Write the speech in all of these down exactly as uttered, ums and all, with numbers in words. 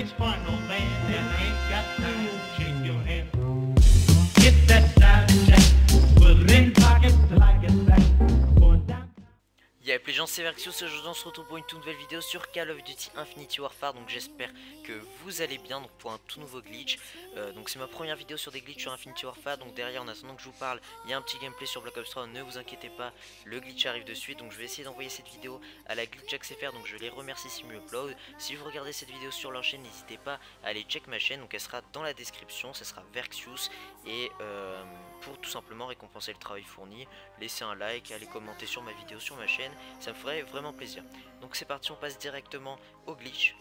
it's final man and I ain't got time to shake your hand. Get that side check, put it in pocket till I get back. Y'a plus les gens, c'est Verxius et aujourd'hui on se retrouve pour une toute nouvelle vidéo sur Call of Duty Infinity Warfare. Donc j'espère que vous allez bien, donc pour un tout nouveau glitch. euh, Donc c'est ma première vidéo sur des glitchs sur Infinity Warfare. Donc derrière, en attendant que je vous parle, il y a un petit gameplay sur Black Ops trois, ne vous inquiétez pas, le glitch arrive de suite. Donc je vais essayer d'envoyer cette vidéo à la GlitchHacksFR, donc je les remercie s'ils me upload. Si vous regardez cette vidéo sur leur chaîne, n'hésitez pas à aller check ma chaîne, donc elle sera dans la description, ça sera Verxius. Et euh, pour tout simplement récompenser le travail fourni, laissez un like, allez commenter sur ma vidéo sur ma chaîne, ça me ferait vraiment plaisir. Donc c'est parti, on passe directement au glitch.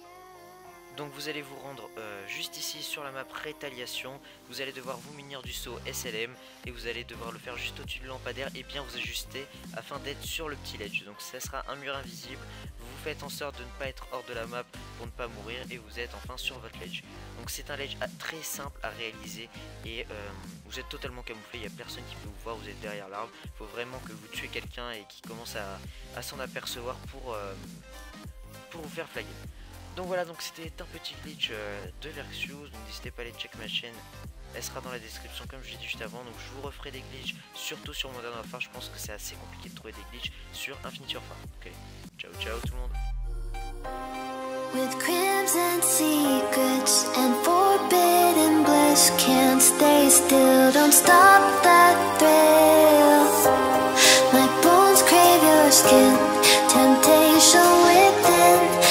Donc vous allez vous rendre euh, juste ici sur la map Rétaliation. Vous allez devoir vous munir du saut S L M et vous allez devoir le faire juste au-dessus du lampadaire et bien vous ajuster afin d'être sur le petit ledge. Donc ça sera un mur invisible, vous faites en sorte de ne pas être hors de la map pour ne pas mourir et vous êtes enfin sur votre ledge. Donc c'est un ledge à, très simple à réaliser et euh, vous êtes totalement camouflé, il n'y a personne qui peut vous voir, vous êtes derrière l'arbre. Il faut vraiment que vous tuez quelqu'un et qu'il commence à, à s'en apercevoir pour, euh, pour vous faire flaguer. Donc voilà, donc c'était un petit glitch euh, de Verxius, donc n'hésitez pas à aller check ma chaîne, elle sera dans la description comme je l'ai dit juste avant. Donc je vous referai des glitches, surtout sur Modern Warfare, je pense que c'est assez compliqué de trouver des glitches sur Infinity Warfare. Ok, ciao ciao tout le monde.